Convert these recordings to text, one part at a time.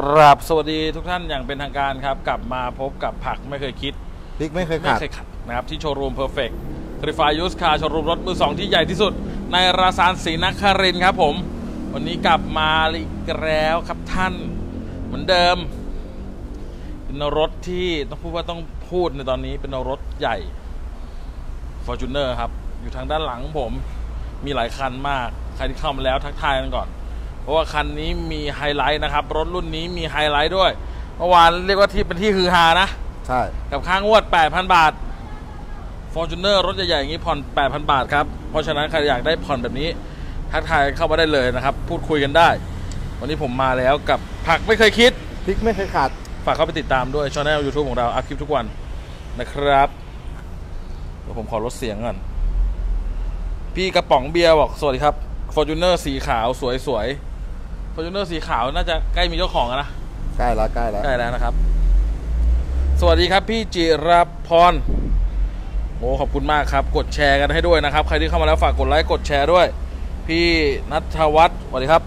กราบสวัสดีทุกท่านอย่างเป็นทางการครับกลับมาพบกับผักไม่เคยคิดพริกไม่เคยขัดนะครับที่โชว์รูม Perfect คลิฟายยูสคาร์โชว์รูมรถมือสองที่ใหญ่ที่สุดในราษฎร์ศรีนครินทร์ครับผมวันนี้กลับมาอีกแล้วครับท่านเหมือนเดิมเป็นรถที่ต้องพูดในตอนนี้เป็นรถใหญ่ Fortuner ครับอยู่ทางด้านหลังผมมีหลายคันมากใครที่เข้ามาแล้วทักทายกันก่อนเพราะว่าคันนี้มีไฮไลท์นะครับรถรุ่นนี้มีไฮไลท์ด้วยเมื่อวานเรียกว่าที่เป็นที่ฮือฮานะใช่กับค่างวด 8,000 บาท Fortuner รถใหญ่ๆอย่างนี้ผ่อน 8,000 บาทครับเพราะฉะนั้นใครอยากได้ผ่อนแบบนี้ทักทายเข้ามาได้เลยนะครับพูดคุยกันได้วันนี้ผมมาแล้วกับผักไม่เคยคิดพริกไม่เคยขาดฝากเข้าไปติดตามด้วยช่อง YouTube ของเราอัพคลิปทุกวันนะครับเดี๋ยวผมขอลดเสียงก่อนพี่กระป๋องเบียร์บอกสวัสดีครับ Fortuner สีขาวสวยๆ Fortuner สีขาวน่าจะใกล้มีเจ้าของแล้วนะใกล้แล้วนะครับสวัสดีครับพี่จิรพรโอ้ขอบคุณมากครับกดแชร์กันให้ด้วยนะครับใครที่เข้ามาแล้วฝากกดไลค์กดแชร์ด้วยพี่ณัฐวัฒน์สวัสดีครับ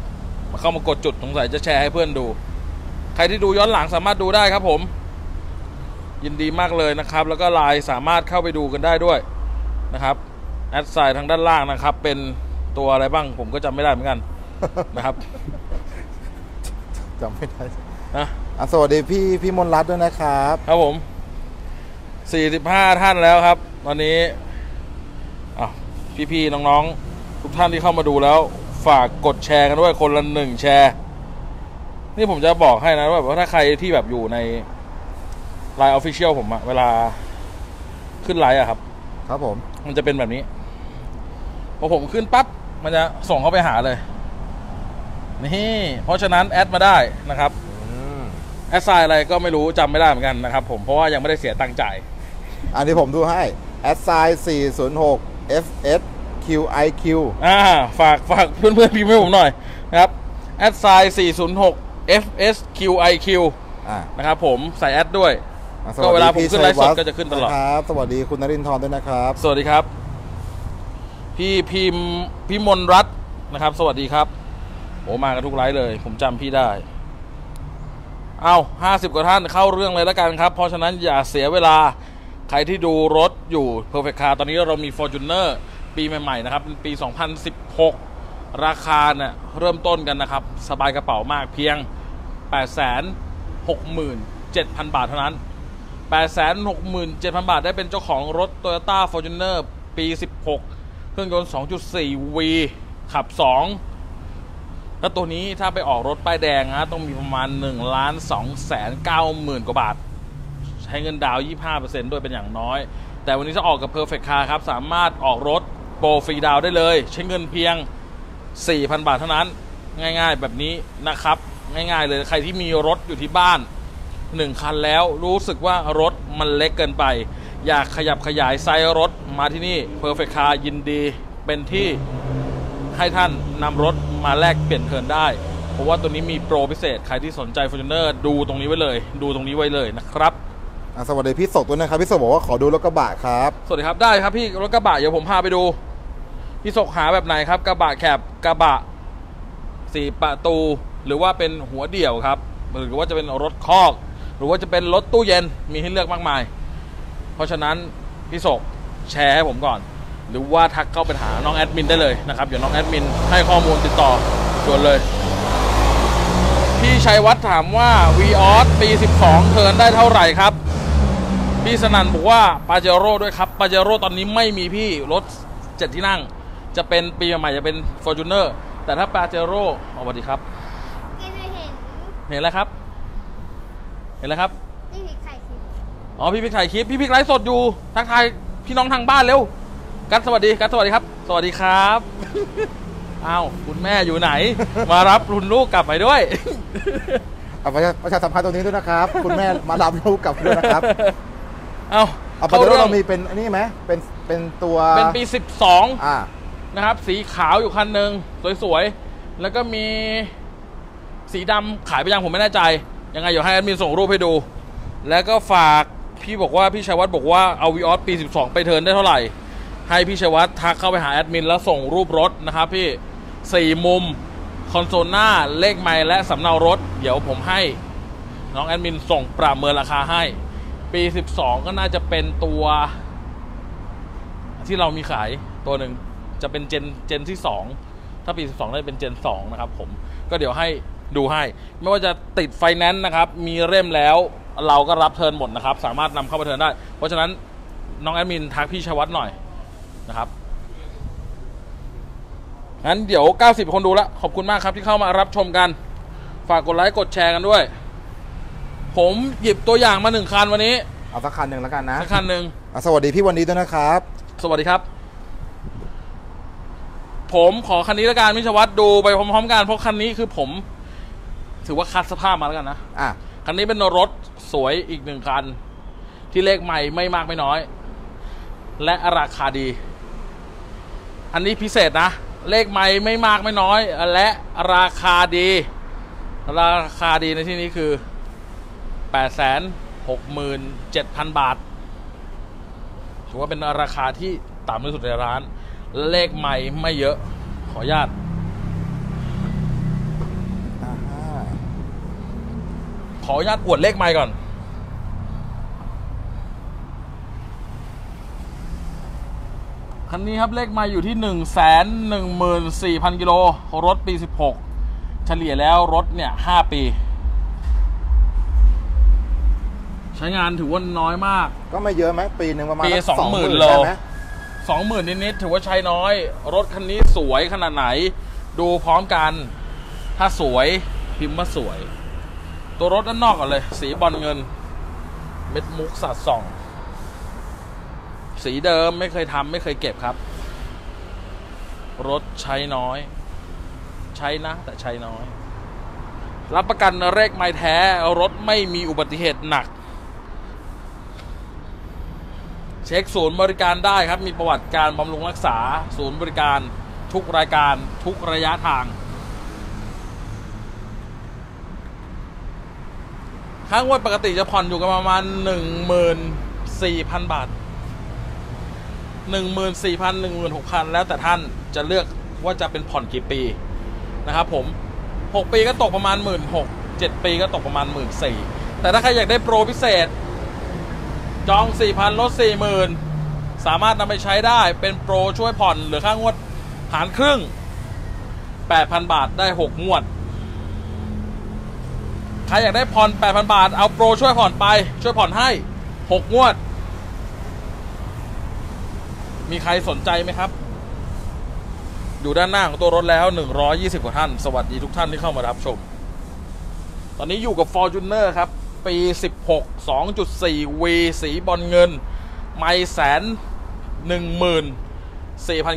มาเข้ามากดจุดสงสัยจะแชร์ให้เพื่อนดูใครที่ดูย้อนหลังสามารถดูได้ครับผมยินดีมากเลยนะครับแล้วก็ไลน์สามารถเข้าไปดูกันได้ด้วยนะครับแอดไซน์ทางด้านล่างนะครับเป็นตัวอะไรบ้างผมก็จำไม่ได้เหมือนกันนะครับจำไม่ได้นะสวัสดีพี่มนรัตน์ด้วยนะครับครับผม45ท่านแล้วครับวันนี้พี่ๆน้องๆทุกท่านที่เข้ามาดูแล้วฝากกดแชร์กันด้วยคนละ1แชร์นี่ผมจะบอกให้นะว่าถ้าใครที่แบบอยู่ใน Line Official ผมอะเวลาขึ้นไลน์อะครับผมมันจะเป็นแบบนี้พอผมขึ้นปั๊บมันจะส่งเข้าไปหาเลยนี่เพราะฉะนั้นแอดมาได้นะครับแอดไซน์อะไรก็ไม่รู้จำไม่ได้เหมือนกันนะครับผมเพราะว่ายังไม่ได้เสียตังค์จ่ายอันนี้ผมดูให้แอดไซน์406 FSQIQ ฝากเพื่อนๆพิมพ์ให้ผมหน่อยนะครับแอดไซน์406FSQIQ นะครับผมใส่แอดด้วยก็เวลาผมขึ้นไลฟ์สดก็จะขึ้นตลอดครับสวัสดีคุณนรินทร์ด้วยนะครับสวัสดีครับพี่พิมลรัตน์นะครับสวัสดีครับโอ้มากันทุกไลฟ์เลยผมจำพี่ได้เอา50กว่าท่านเข้าเรื่องเลยแล้วกันครับเพราะฉะนั้นอย่าเสียเวลาใครที่ดูรถอยู่ Perfect Car ตอนนี้เรามี Fortuner ปีใหม่ๆนะครับปี2016ราคาเนี่ยเริ่มต้นกันนะครับสบายกระเป๋ามากเพียง 867,000 บาทเท่านั้น 867,000 บาทได้เป็นเจ้าของรถ Toyota Fortuner ปี 16 เครื่องยนต์ 2.4V ขับ 2แล้วตัวนี้ถ้าไปออกรถป้ายแดงนะต้องมีประมาณ 1,290,000 กว่าบาทใช้เงินดาว 25% ด้วยเป็นอย่างน้อยแต่วันนี้จะออกกับ Perfect Car ครับสามารถออกรถโปรฟรีดาวได้เลยใช้เงินเพียง 4,000 บาทเท่านั้นง่ายๆแบบนี้นะครับง่ายๆเลยใครที่มีรถอยู่ที่บ้าน1คันแล้วรู้สึกว่ารถมันเล็กเกินไปอยากขยับขยายไซส์รถมาที่นี่ Perfect Car ยินดีเป็นที่ให้ท่านนำรถมาแลกเปลี่ยนเทิร์นได้เพราะว่าตัวนี้มีโปรพิเศษใครที่สนใจ Fortuner ดูตรงนี้ไว้เลยนะครับสวัสดีพี่ศกด้วยนะครับพี่ศกบอกว่าขอดูรถกระบะครับสวัสดีครับได้ครับพี่รถกระบะเดี๋ยวผมพาไปดูพี่ศกหาแบบไหนครับกระบะแคบกระบะ4ประตูหรือว่าเป็นหัวเดี่ยวครับหรือว่าจะเป็นรถคอกหรือว่าจะเป็นรถตู้เย็นมีให้เลือกมากมายเพราะฉะนั้นพี่ศกแชร์ให้ผมก่อนหรือว่าทักเข้าไปหาน้องแอดมินได้เลยนะครับเดี๋ยวน้องแอดมินให้ข้อมูลติดต่อชวนเลยพี่ชัยวัฒน์ถามว่า Vios ปี 12 เทิร์นได้เท่าไหร่ครับพี่สนั่นบอกว่าปาเจโร่ด้วยครับปาเจโร่ตอนนี้ไม่มีพี่รถ7ที่นั่งจะเป็นปีใหม่จะเป็น Fortuner แต่ถ้าปาเจโร่สวัสดีครับเห็นแล้วครับพี่พิกถ่ายคลิปพี่พิกไลฟ์สดอยู่ทักทายพี่น้องทางบ้านเร็วกัดสวัสดีครับสวัสดีครับอ้าวคุณแม่อยู่ไหน มารับคุณลูกกลับไปด้วย ประชาสัมพันธ์ตรงนี้ด้วยนะครับ คุณแม่มารับลูกกลับด้วยนะครับ เอาปาเจโร่เรามีเป็นอันนี้ไหมเป็นตัวเป็นปี 12นะครับสีขาวอยู่คันหนึ่งสวยๆแล้วก็มีสีดำขายไปยังผมไม่แน่ใจยังไงเดี๋ยวให้แอดมินส่งรูปให้ดูแล้วก็ฝากพี่บอกว่าพี่ชัยวัฒน์บอกว่าเอา Vios ปี 12 ไปเทิร์นได้เท่าไหร่ให้พี่ชัยวัฒน์ทักเข้าไปหาแอดมินแล้วส่งรูปรถนะครับพี่4มุม คอนโซลหน้าเลขไมล์และสำเนารถเดี๋ยวผมให้น้องแอดมินส่งประเมินราคาให้ปี12ก็น่าจะเป็นตัวที่เรามีขายตัวหนึ่งจะเป็นเจนที่2ถ้าปี12น่าจะเป็นเจน2นะครับผมก็เดี๋ยวให้ดูให้ไม่ว่าจะติดไฟแนนซ์นะครับมีเร่มแล้วเราก็รับเทิร์นหมดนะครับสามารถนำเข้าไปเทิร์นได้เพราะฉะนั้นน้องแอดมินทักพี่ชวัฒน์หน่อยนะครับงั้นเดี๋ยว90คนดูแล้วขอบคุณมากครับที่เข้ามารับชมกันฝากกดไลค์กดแชร์กันด้วยผมหยิบตัวอย่างมา1คันวันนี้เอาสักคันหนึ่งแล้วกันนะสักคันหนึ่งสวัสดีพี่วันนี้ด้วยนะครับสวัสดีครับผมขอคันนี้แล้วกันพี่ชวัฒน์ดูไปพร้อมๆกันเพราะคันนี้คือผมถือว่าคัดสภาพมาแล้วกันนะคันนี้เป็นรถสวยอีกหนึ่งคันที่เลขใหม่ไม่มากไม่น้อยและราคาดีอันนี้พิเศษนะเลขใหม่ไม่มากไม่น้อยและราคาดีในที่นี้คือ 867,000 บาทถือว่าเป็นราคาที่ต่ำที่สุดในร้านเลขใหม่ไม่เยอะขออนุญาตอวดเลขไมล์ก่อนคันนี้ครับเลขไมล์อยู่ที่ 114,000 กิโลรถปี16เฉลี่ยแล้วรถเนี่ย5 ปีใช้งานถือว่าน้อยมากก็ไม่เยอะไหมปีหนึ่งประมาณ 20,000 โล 20,000 นิดๆถือว่าใช้น้อยรถคันนี้สวยขนาดไหนดูพร้อมกันถ้าสวยพิมพ์ว่าสวยตัวรถด้านนอกก่อนเลยสีบอลเงินเม็ดมุกสาดส่องสีเดิมไม่เคยทำไม่เคยเก็บครับรถใช้น้อยใช้นะแต่ใช้น้อยรับประกันเลขไมล์แท้รถไม่มีอุบัติเหตุหนักเช็คศูนย์บริการได้ครับมีประวัติการบำรุงรักษาศูนย์บริการทุกรายการทุกระยะทางค่างวดปกติจะผ่อนอยู่กันประมาณ 14,000 บาท 14,000 16,000 แล้วแต่ท่านจะเลือกว่าจะเป็นผ่อนกี่ปีนะครับผม6 ปีก็ตกประมาณ 16,000 7 ปีก็ตกประมาณ 14,000 แต่ถ้าใครอยากได้โปรพิเศษจอง 4,000 ลด 40,000 สามารถนำไปใช้ได้เป็นโปรช่วยผ่อนหรือค่างวดหารครึ่ง 8,000 บาทได้6 งวดใครอยากได้ผ่อน 8,000 บาทเอาโปรช่วยผ่อนไปช่วยผ่อนให้6 งวดมีใครสนใจไหมครับอยู่ด้านหน้าของตัวรถแล้ว120กว่าท่านสวัสดีทุกท่านที่เข้ามารับชมตอนนี้อยู่กับ Fortuner ครับปี16 2.4 V สีบอลเงินไมล์114,000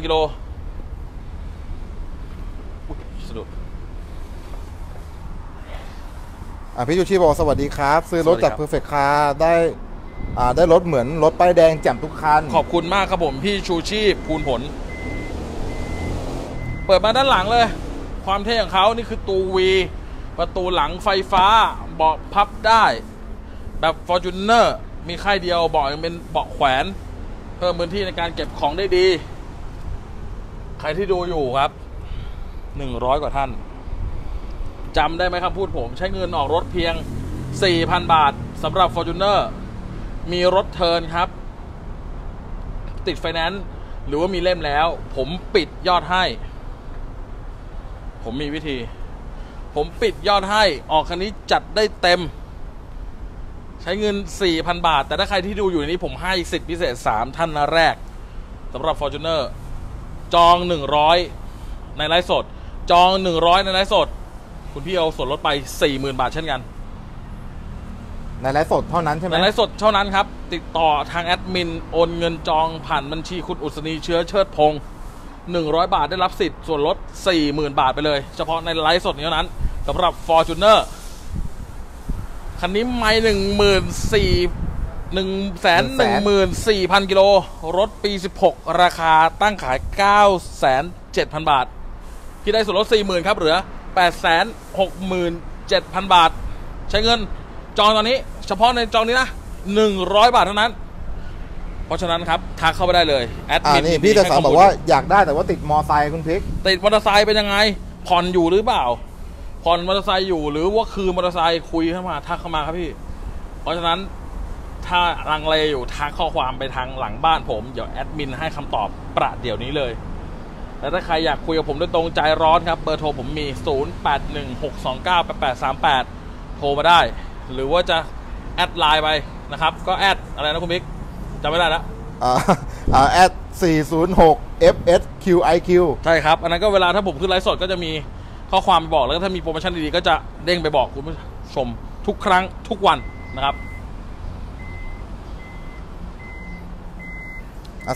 กิโลสะดุดพี่ยูชีบอกสวัสดีครับซื้อรถจาก Perfect Car ได้รถเหมือนรถป้ายแดงแจ่มทุกคันขอบคุณมากครับผมพี่ชูชีพภูลผลเปิดมาด้านหลังเลยความเท่ของเขานี่คือตัว V ประตูหลังไฟฟ้าเบาะพับได้แบบ Fortuner มีค่ายเดียวเบาะยังเป็นเบาะแขวนเพิ่มพื้นที่ในการเก็บของได้ดีใครที่ดูอยู่ครับ100กว่าท่านจำได้ไหมครับพูดผมใช้เงินออกรถเพียง 4,000 บาทสำหรับ Fortuner มีรถเทิร์นครับติดไฟแนนซ์หรือว่ามีเล่มแล้วผมปิดยอดให้ผมมีวิธีผมปิดยอดให้ออกคันนี้จัดได้เต็มใช้เงิน 4,000 บาทแต่ถ้าใครที่ดูอยู่ในนี้ผมให้สิทธิพิเศษ3ท่านแรกสำหรับ Fortuner จอง100ในไลฟ์สดจอง100ในไลฟ์สดคุณพี่เอาส่วนลดไป 40,000 บาทเช่นกันในไลฟ์สดเท่านั้นใช่ไหมในไลฟ์สดเท่านั้นครับติดต่อทางแอดมินโอนเงินจองผ่านบัญชีคุณอุศนีเชื้อเชิดพงศ์100บาทได้รับสิทธิ์ส่วนลด 40,000 บาทไปเลยเฉพาะในไลฟ์สดเท่านั้นสำหรับ Fortuner คันนี้ไมล์114,000 กิโลรถปี16ราคาตั้งขาย 9,700,000 บาทที่ได้ส่วนลด 40,000 ครับเหลือ867,000 บาทใช้เงินจองตอนนี้เฉพาะในจองนี้นะ100 บาทเท่านั้นเพราะฉะนั้นครับทักเข้าไปได้เลยแอดมินพี่จะสอนบอกว่าอยากได้แต่ว่าติดมอไซค์คุณพิกติดมอเตอร์ไซค์เป็นยังไง ผ่อนอยู่หรือเปล่าผ่อนมอเตอร์ไซค์อยู่หรือว่าคือมอเตอร์ไซค์คุยเข้ามาทักเข้ามาครับพี่เพราะฉะนั้นถ้าลังเลอยู่ทักข้อความไปทางหลังบ้านผมเดี๋ยวแอดมินให้คำตอบประเดี๋ยวนี้เลยและถ้าใครอยากคุยกับผมโดยตรงใจร้อนครับเบอร์โทรผมมี0816298838โทรมาได้หรือว่าจะแอดไลน์ไปนะครับก็แอดอะไรนะคุณบิ๊กจำไม่ได้แล้วแอด406FSQIQ ใช่ครับอันนั้นก็เวลาถ้าผมขึ้นไลฟ์สดก็จะมีข้อความไปบอกแล้วถ้ามีโปรโมชั่นดีๆก็จะเด้งไปบอกคุณผู้ชมทุกครั้งทุกวันนะครับ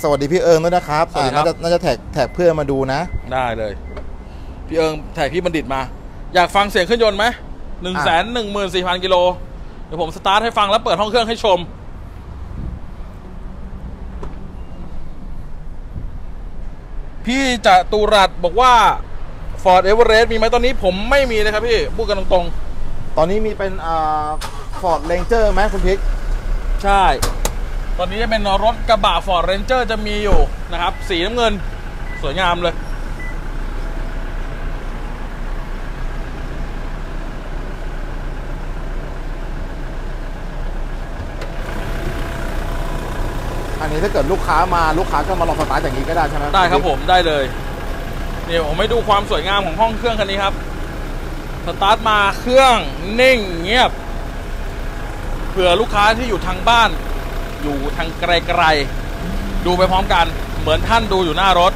สวัสดีพี่เอิงด้วยนะครับน่าจะแท็กเพื่อนมาดูนะได้เลยพี่เอิงแท็กพี่บัณฑิตมาอยากฟังเสียงเครื่องยนต์ไหม 114,000 กิโลเดี๋ยวผมสตาร์ทให้ฟังแล้วเปิดห้องเครื่องให้ชมพี่จตุรัสบอกว่า Ford Everest มีไหมตอนนี้ผมไม่มีนะครับพี่พูดกันตรงๆตอนนี้มีเป็นFord Ranger ไหมคุณพิกใช่ตอนนี้จะเป็นรถกระบะ Ford Ranger จะมีอยู่นะครับสีน้ำเงินสวยงามเลยอันนี้ถ้าเกิดลูกค้ามาลูกค้าก็มาลองสตาร์ทอย่างนี้ก็ได้ใช่ไหมได้ครับผมได้เลยเดี๋ยวผมให้ดูความสวยงามของห้องเครื่องคันนี้ครับสตาร์ทมาเครื่องนิ่งเงียบเผื่อลูกค้าที่อยู่ทางบ้านอยู่ทางไกลๆดูไปพร้อมกันเหมือนท่านดูอยู่หน้ารถ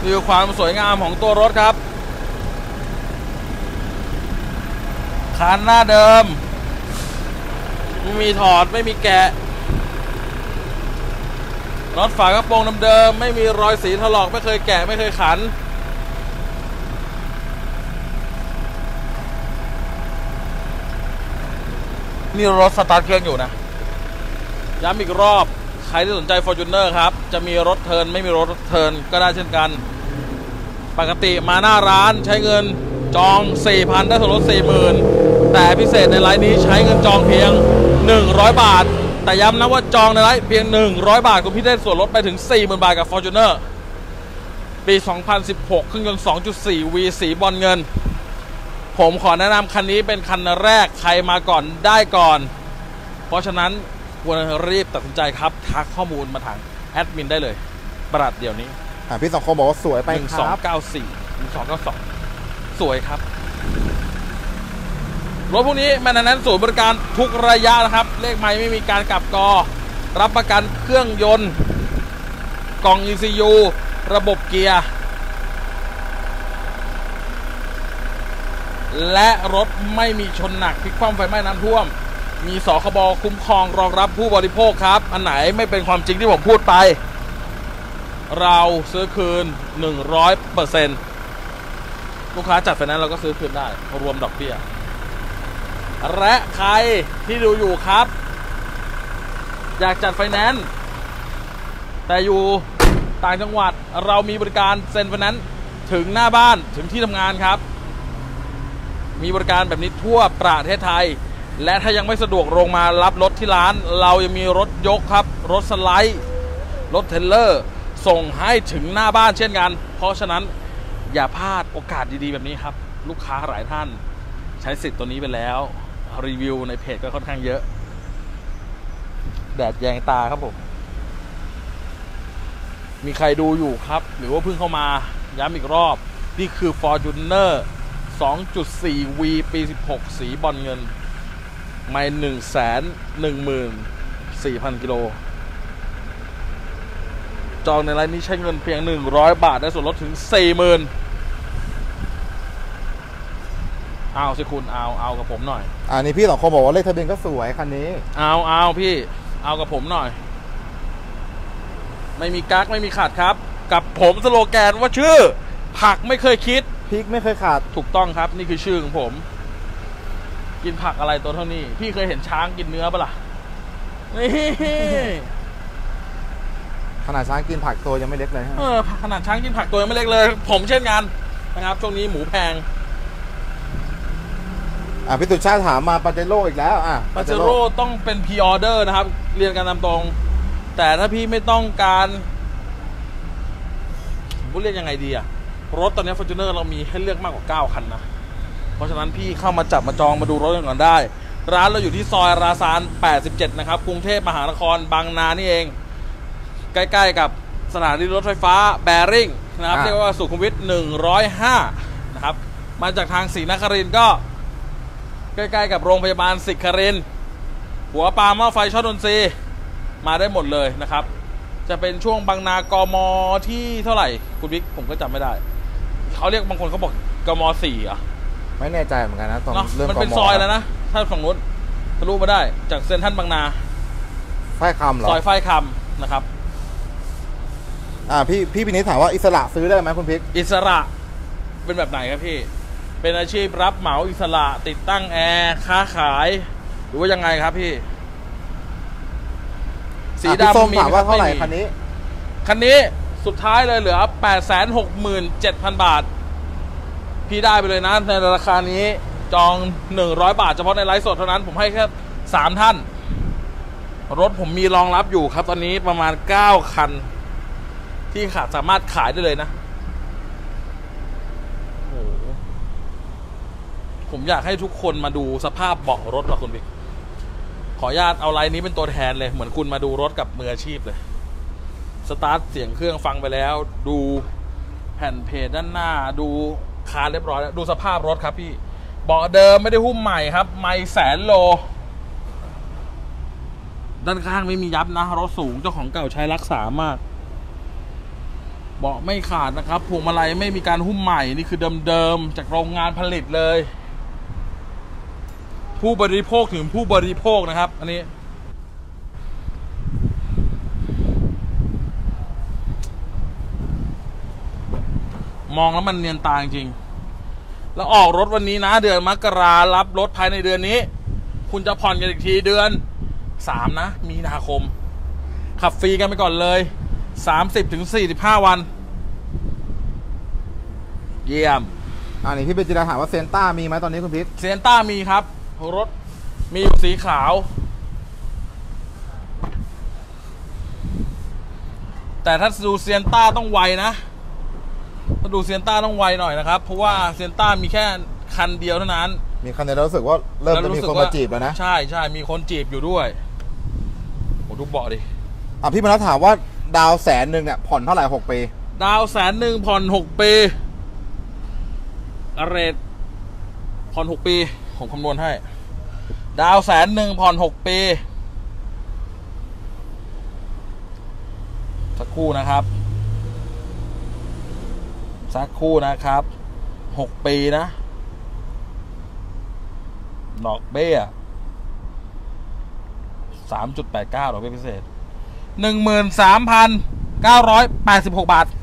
นี่คือความสวยงามของตัวรถครับคันหน้าเดิมไม่มีถอดไม่มีแกะรถฝากระโปรงเดิมๆไม่มีรอยสีถลอกไม่เคยแกะไม่เคยขันนี่รถสตาร์ทเครื่องอยู่นะย้ำอีกรอบใครที่สนใจ Fortuner ครับจะมีรถเทิร์นไม่มีรถเทิร์นก็ได้เช่นกันปกติมาหน้าร้านใช้เงินจอง 4,000 ได้ส่วนลด 40,000 แต่พิเศษในไลน์นี้ใช้เงินจองเพียง100บาทแต่ย้ำนะว่าจองในไลน์เพียง100บาทคุณพี่ได้ส่วนลดไปถึง 40,000 บาทกับ Fortuner ปี 2016 เครื่องยนต์ 2.4 V สีบอลเงินผมขอแนะนำคันนี้เป็นคันแรกใครมาก่อนได้ก่อนเพราะฉะนั้นควรรีบตัดสินใจครับทักข้อมูลมาทางแอดมินได้เลยประหลัดเดี๋ยวนี้พี่สองคนบอกว่าสวยไป1294 1292สวยครับรถพวกนี้แมนนันนั้นศูนย์บริการทุกระยะนะครับเลขไมล์ไม่มีการกลับกอรับประกันเครื่องยนต์กล่อง ECU ระบบเกียร์และรถไม่มีชนหนักพลิกคว่ำไฟไหม้น้ำท่วมมีสคบคุ้มครองรองรับผู้บริโภคครับอันไหนไม่เป็นความจริงที่ผมพูดไปเราซื้อคืน 100% ลูกค้าจัดไฟแนนซ์เราก็ซื้อคืนได้รวมดอกเบี้ยและใครที่ดูอยู่ครับอยากจัดไฟแนนซ์แต่อยู่ต่างจังหวัดเรามีบริการเซ็นไฟแนนซ์ถึงหน้าบ้านถึงที่ทำงานครับมีบริการแบบนี้ทั่วประเทศไทยและถ้ายังไม่สะดวกลงมารับรถที่ร้านเรายังมีรถยกครับรถสไลด์รถเทรลเลอร์ส่งให้ถึงหน้าบ้านเช่นกันเพราะฉะนั้นอย่าพลาดโอกาสดีๆแบบนี้ครับลูกค้าหลายท่านใช้สิทธิ์ตัวนี้ไปแล้วรีวิวในเพจก็ค่อนข้างเยอะแดดแยงตาครับผมมีใครดูอยู่ครับหรือว่าเพิ่งเข้ามาย้ำอีกรอบนี่คือ Fortuner 2.4 V ปี 16 สีบอลเงินไม่114,000 กิโลจองในไลน์นี้ใช้เงินเพียง100บาทได้ส่วนลดถึง 40,000 เอาสิคุณเอากับผมหน่อยอันนี้พี่สองคนบอกว่าเลขทะเบียนก็สวยคันนี้เอาพี่เอากับผมหน่อยไม่มีกั๊กไม่มีขาดครับกับผมสโลแกนว่าชื่อผักไม่เคยคิดพริกไม่เคยขาดถูกต้องครับนี่คือชื่อของผมกินผักอะไรตัวเท่านี้พี่เคยเห็นช้างกินเนื้อปะล่ะนี่ขนาดช้างกินผักตัวยังไม่เล็กเลยขนาดช้างกินผักตัวยังไม่เล็กเลยผมเช่นกันนะครับช่วงนี้หมูแพงพี่ตุชาถามมาปาเจโร่อีกแล้วปาเจโร่ต้องเป็นพรีออเดอร์นะครับเรียนการนำตรงแต่ถ้าพี่ไม่ต้องการพูดเรียกยังไงดี รถตอนนี้ Fortuner เรามีให้เลือกมากกว่า9คันนะเพราะฉะนั้นพี่เข้ามาจับมาจองมาดูรถกันก่อนได้ร้านเราอยู่ที่ซอยราซาน87นะครับกรุงเทพมหานครบางนานี่เองใกล้ๆกับสถานีรถไฟฟ้าแบริ่งนะครับเรียกว่าสุขุมวิท105นะครับมาจากทางศรีนครินทร์ก็ใกล้ๆกับโรงพยาบาลศรีนครินทร์หัวปลาหม้อไฟช่อดนซีมาได้หมดเลยนะครับจะเป็นช่วงบางนากมที่เท่าไหร่คุณบิ๊กผมก็จำไม่ได้เขาเรียกบางคนเขาบอกกม4อ่ะไม่แน่ใจเหมือนกันนะตอนเริ่มมันเป็นซอยแล้วนะถ้าฝั่งนู้นทะลุมาได้จากเซ็นทรัลบางนาไฟคำเหรอซอยไฟคำนะครับพี่พินิจถามว่าอิสระซื้อได้ไหมคุณพิกอิสระเป็นแบบไหนครับพี่เป็นอาชีพรับเหมาอิสระติดตั้งแอร์ค้าขายหรือว่ายังไงครับพี่สีดำมีถามว่าเท่าไหร่คันนี้สุดท้ายเลยเหลือ 867,000 บาทพี่ได้ไปเลยนะในราคานี้จอง100บาทเฉพาะในไลฟ์สดเท่านั้นผมให้แค่3ท่านรถผมมีรองรับอยู่ครับตอนนี้ประมาณ9คันที่ขาดสามารถขายได้เลยนะโอ้ผมอยากให้ทุกคนมาดูสภาพเบาะรถของคุณบิ๊กขออนุญาตเอาไลน์นี้เป็นตัวแทนเลยเหมือนคุณมาดูรถกับมืออาชีพเลยสตาร์ทเสียงเครื่องฟังไปแล้วดูแผ่นเพจด้านหน้าดูคาเรียบร้อยแล้วดูสภาพรถครับพี่เบาะเดิมไม่ได้หุ้มใหม่ครับไม่แสนโลด้านข้างไม่มียับนะรถสูงเจ้าของเก่าใช้รักษามากเบาะไม่ขาดนะครับพวงมาลัยไม่มีการหุ้มใหม่นี่คือเดิมๆจากโรงงานผลิตเลยผู้บริโภคถึงผู้บริโภคนะครับอันนี้มองแล้วมันเนียนตาจริงแล้วออกรถวันนี้นะเดือนมกรารับรถภายในเดือนนี้คุณจะผ่อนกันอีกทีเดือน3นะมีนาคมขับฟรีกันไปก่อนเลย30-45 วันเยี่ยมอันนี้พี่เบญจราถามว่าเซนต้ามีไหมตอนนี้คุณพิษเซนต้ามีครับรถมีอยู่สีขาวแต่ถ้าดูเซนต้าต้องไวนะถ้าดูเซนต้าต้องไวหน่อยนะครับเพราะว่าเซนต้ามีแค่คันเดียวเท่านั้นมีคันเดียวแล้วรู้สึกว่าเริ่มจะมีคนมาจีบแล้วนะใช่มีคนจีบอยู่ด้วยโอ้ดูเบาะดิอ่ะพี่มนัสถามว่าดาว100,000เนี่ยผ่อนเท่าไหร่6 ปีดาว100,000ผ่อน6 ปีเรทผ่อน6 ปีผมคำนวณให้ดาว100,000ผ่อน6 ปีสักครู่นะครับ6 ปีนะดอกเบี้ย 3.89 ดอกเบี้ยพิเศษ 13,986 บาท13,986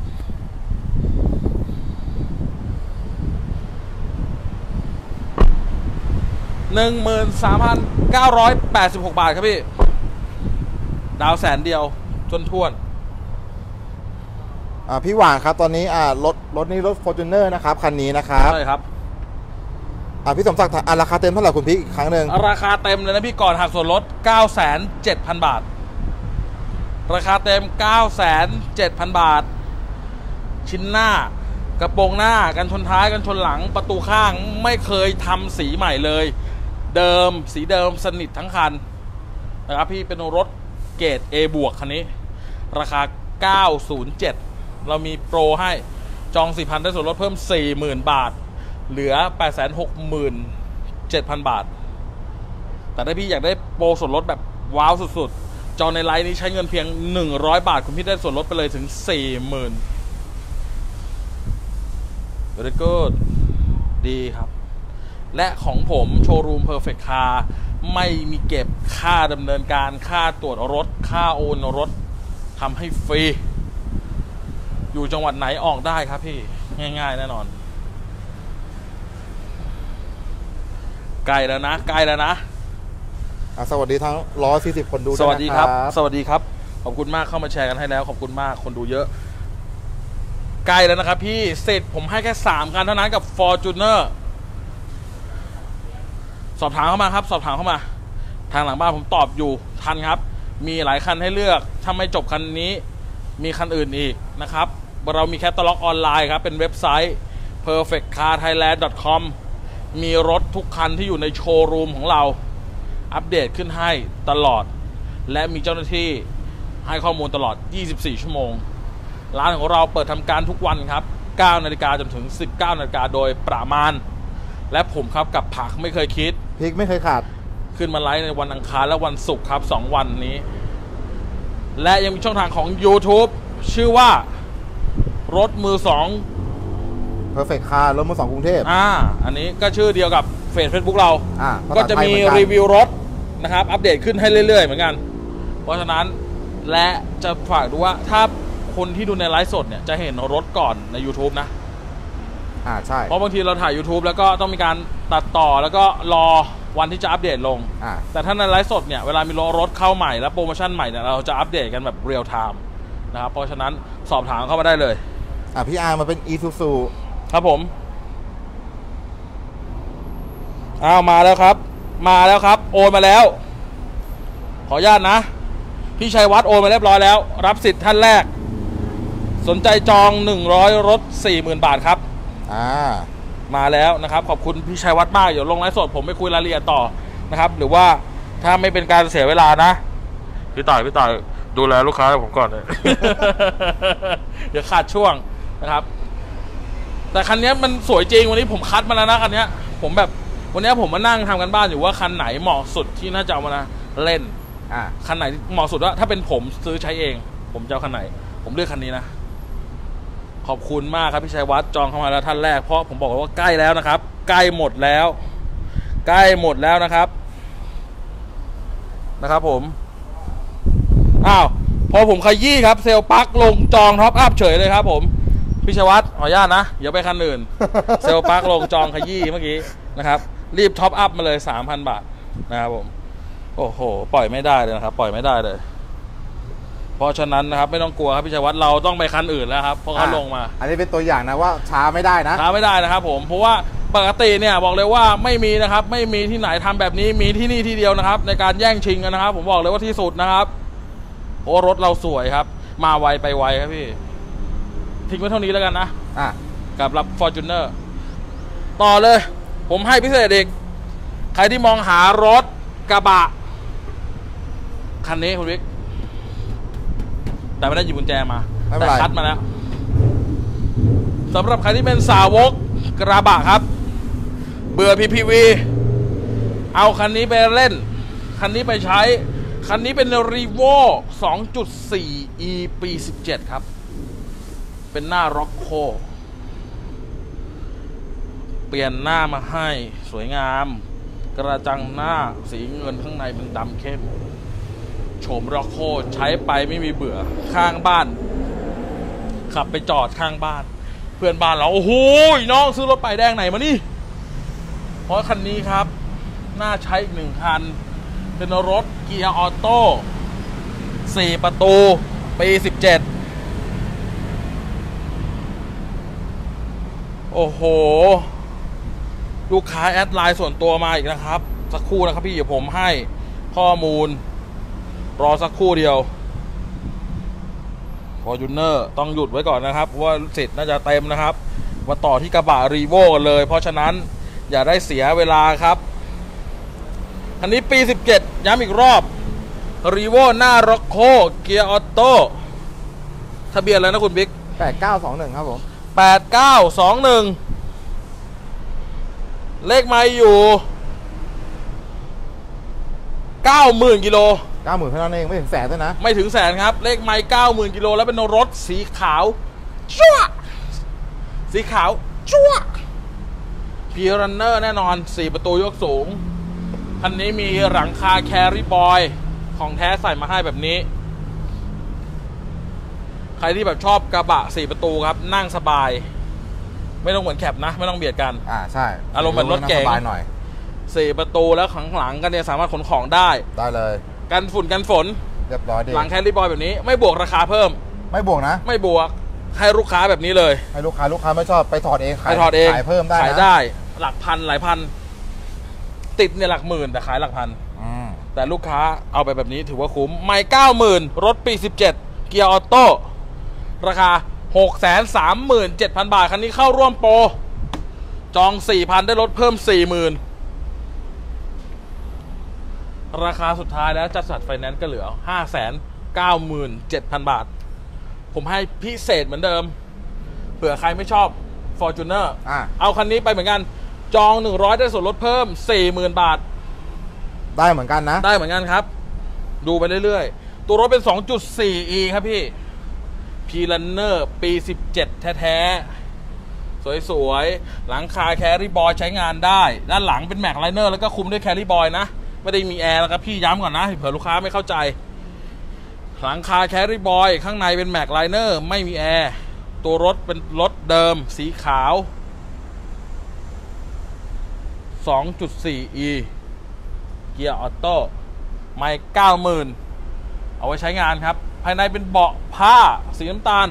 บาทครับพี่ดาว100,000เดียวจนท่วนพี่หว่างครับตอนนี้รถนี้รถ Fortuner นะครับคันนี้นะครับใช่ครับพี่สมศักดิ์ราคาเต็มเท่าไหร่คุณพี่อีกครั้งหนึ่งราคาเต็มเลยนะพี่ก่อนหักส่วนลด 9,700 บาทราคาเต็ม 9,700 บาทชิ้นหน้ากระโปรงหน้ากันชนท้ายกันชนหลังประตูข้างไม่เคยทำสีใหม่เลยเดิมสีเดิมสนิททั้งคันนะครับพี่เป็นรถเกรด A บวกคันนี้ราคา907เรามีโปรให้จอง 4,000 ได้ส่วนลดเพิ่ม 40,000 บาทเหลือ 867,000 บาทแต่ถ้าพี่อยากได้โปรส่วนลดแบบว้าวสุดๆจองในไลน์นี้ใช้เงินเพียง100บาทคุณพี่ได้ส่วนลดไปเลยถึง 40,000 very good ดีครับและของผมโชว์รูม Perfect Car ไม่มีเก็บค่าดำเนินการค่าตรวจรถค่าโอนรถทำให้ฟรีอยู่จังหวัดไหนออกได้ครับพี่ง่ายๆแน่นอนใกล้แล้วนะสวัสดีทั้ง140คนดูสวัสดีครับสวัสดีครับขอบคุณมากเข้ามาแชร์กันให้แล้วขอบคุณมากคนดูเยอะใกล้แล้วนะครับพี่เสร็จผมให้แค่3คันเท่านั้นกับ Fortuner สอบถามเข้ามาทางหลังบ้านผมตอบอยู่ทันครับมีหลายคันให้เลือกถ้าไม่จบคันนี้มีคันอื่นอีกนะครับ เรามีแคตตาล็อกออนไลน์ครับเป็นเว็บไซต์ perfectcarthailand.com มีรถทุกคันที่อยู่ในโชว์รูมของเราอัปเดตขึ้นให้ตลอดและมีเจ้าหน้าที่ให้ข้อมูลตลอด24ชั่วโมงร้านของเราเปิดทำการทุกวันครับ9นาฬิกาจนถึง 19 นาฬิกาโดยประมาณและผมครับกับผักไม่เคยคิดพริกไม่เคยขาดขึ้นมาไลฟ์ในวันอังคารและวันศุกร์ครับ2วันนี้และยังมีช่องทางของ YouTube ชื่อว่ารถมือ2 Perfect Car รถมือ2กรุงเทพอันนี้ก็ชื่อเดียวกับเฟซ Facebook เราก็จะมีรีวิวรถนะครับอัปเดตขึ้นให้เรื่อยๆเหมือนกันเพราะฉะนั้นและจะฝากดูว่าถ้าคนที่ดูในไลฟ์สดเนี่ยจะเห็นรถก่อนใน YouTube นะใช่เพราะบางทีเราถ่าย YouTube แล้วก็ต้องมีการตัดต่อแล้วก็รอวันที่จะอัปเดตลงแต่ถ้าในไลฟ์สดเนี่ยเวลามีรถเข้าใหม่และโปรโมชั่นใหม่เนี่ยเราจะอัปเดตกันแบบเรียลไทม์นะครับเพราะฉะนั้นสอบถามเข้ามาได้เลยพี่อาร์มาเป็น Isuzu ครับผมมาแล้วครับโอนมาแล้วขออนุญาตนะพี่ชัยวัฒน์โอนมาเรียบร้อยแล้วรับสิทธิ์ท่านแรกสนใจจอง100รถ 40,000 บาทครับมาแล้วนะครับขอบคุณพี่ชัยวัฒน์มากเดี๋ยวลงไลฟ์สดผมไปคุยรายละเอียดต่อนะครับหรือว่าถ้าไม่เป็นการเสียเวลานะพี่ต่อยดูแลลูกค้าผมก่อนเลย เดี๋ยวขาดช่วงนะครับแต่คันนี้มันสวยจริงวันนี้ผมคัดมาแล้วนะคันนี้ผมแบบวันนี้ผมมานั่งทำกันบ้านอยู่ว่าคันไหนเหมาะสุดที่น่าจะเอามาเล่นคันไหนเหมาะสุดว่าถ้าเป็นผมซื้อใช้เองผมจะเอาคันไหนผมเลือกคันนี้นะขอบคุณมากครับพี่ชัยวัฒน์จองเข้ามาแล้วท่านแรกเพราะผมบอกว่าใกล้แล้วนะครับใกล้หมดแล้วนะครับผมพอผมขยี้ครับเซลปักลงจองท็อปอัพเฉยเลยครับผมพี่ชัยวัฒน์ขออนุญาตนะอย่าไปคันอื่น เซลปักลงจองขยี้เมื่อกี้นะครับรีบท็อปอัพมาเลย 3,000 บาทนะครับผมโอ้โหปล่อยไม่ได้เลยนะครับปล่อยไม่ได้เลยเพราะฉะนั้นนะครับไม่ต้องกลัวครับพี่ชัยวัฒน์เราต้องไปคันอื่นแล้วครับเพราะเขาลงมาอันนี้เป็นตัวอย่างนะว่าช้าไม่ได้นะช้าไม่ได้นะครับผมเพราะว่าปกติเนี่ยบอกเลยว่าไม่มีนะครับไม่มีที่ไหนทำแบบนี้มีที่นี่ที่เดียวนะครับในการแย่งชิงกันนะครับผมบอกเลยว่าที่สุดนะครับโอ้รถเราสวยครับมาไวไปไวครับพี่ทิ้งไว้เท่านี้แล้วกันนะกับรับ Fortuner ต่อเลยผมให้พิเศษอีกใครที่มองหารถกระบะคันนี้คุณวิกแต่ไม่ได้หยิบกุญแจมาแต่คัดมาแล้วสำหรับใครที่เป็นสาวกกระบะครับเบื่อ PPV เอาคันนี้ไปเล่นคันนี้ไปใช้คันนี้เป็นรีโว 2.4 e ปี17ครับเป็นหน้าร็อกโคเปลี่ยนหน้ามาให้สวยงามกระจังหน้าสีเงินข้างในเป็นดำเข้มโฉมร็อกโคใช้ไปไม่มีเบื่อข้างบ้านขับไปจอดข้างบ้านเพื่อนบ้านเราโอ้โหน้องซื้อรถป้ายแดงไหนมานี่เพราะคันนี้ครับน่าใช้อีกหนึ่งคันเป็นรถเกียร์ออโต้4ประตูปี17โอ้โหลูกค้าแอดไลน์ส่วนตัวมาอีกนะครับสักครู่นะครับพี่เดี๋ยวผมให้ข้อมูลรอสักครู่เดียว Fortuner ต้องหยุดไว้ก่อนนะครับว่าเสร็จน่าจะเต็มนะครับมาต่อที่กระบะรีโวกันเลยเพราะฉะนั้นอย่าได้เสียเวลาครับคันนี้ปี17ย้ำอีกรอบรีโวหน้าร็อกโคเกียร์ออโต้ทะเบียนอะไรนะคุณบิ๊ก8921ครับผม8921เลขไมล์อยู่90,000กิโล90,000 เท่านั้นเองไม่ถึงแสนด้วยนะไม่ถึงแสนครับเลขไมล์90,000กิโลแล้วเป็นรถสีขาวจั๊วพีรันเนอร์แน่นอน4ประตูยกสูงคันนี้มีหลังคาแคริบอยของแท้ใส่มาให้แบบนี้ใครที่แบบชอบกระบะ4ประตูครับนั่งสบายไม่ต้องเหมือนแคปนะไม่ต้องเบียดกันใช่อารมณ์เหมือนรถเก๋ง4ประตูแล้วข้างหลังกันเนี่ยสามารถขนของได้เลยกันฝุ่นกันฝนเรียบร้อยดีหลังแคริบอยแบบนี้ไม่บวกราคาเพิ่มไม่บวกนะไม่บวกให้ลูกค้าแบบนี้เลยให้ลูกค้าไม่ชอบไปถอดเองขายเพิ่มได้หลักพันหลายพันติดเนี่ยหลักหมื่นแต่ขายหลักพันแต่ลูกค้าเอาไปแบบนี้ถือว่าคุ้มไม่90,000รถปี17เกียร์ออโต้ราคา 637,000 บาทคันนี้เข้าร่วมโปรจอง 4,000 ได้ลดเพิ่ม 40,000 ราคาสุดท้ายแล้วจัดสรรไฟแนนซ์ก็เหลือ 597,000 บาทผมให้พิเศษเหมือนเดิมเผื่อใครไม่ชอบ Fortuner เอาคันนี้ไปเหมือนกันจอง100ได้ส่วนลดเพิ่ม 40,000 บาทได้เหมือนกันนะได้เหมือนกันครับดูไปเรื่อยๆตัวรถเป็น 2.4e ครับพี่พีลันเนอร์ปี17แท้ๆสวยๆหลังคาแครี่บอยใช้งานได้ด้านหลังเป็นแม็กไลเนอร์แล้วก็คุมด้วยแครี่บอยนะไม่ได้มีแอร์แล้วครับพี่ย้ำก่อนนะเผื่อลูกค้าไม่เข้าใจหลังคาแครี่บอยข้างในเป็นแม็กไลเนอร์ไม่มีแอร์ตัวรถเป็นรถเดิมสีขาว 2.4e เกียร์ออโต้ไม่90,000เอาไว้ใช้งานครับภายในเป็นเบาะผ้าสีน้ำตาล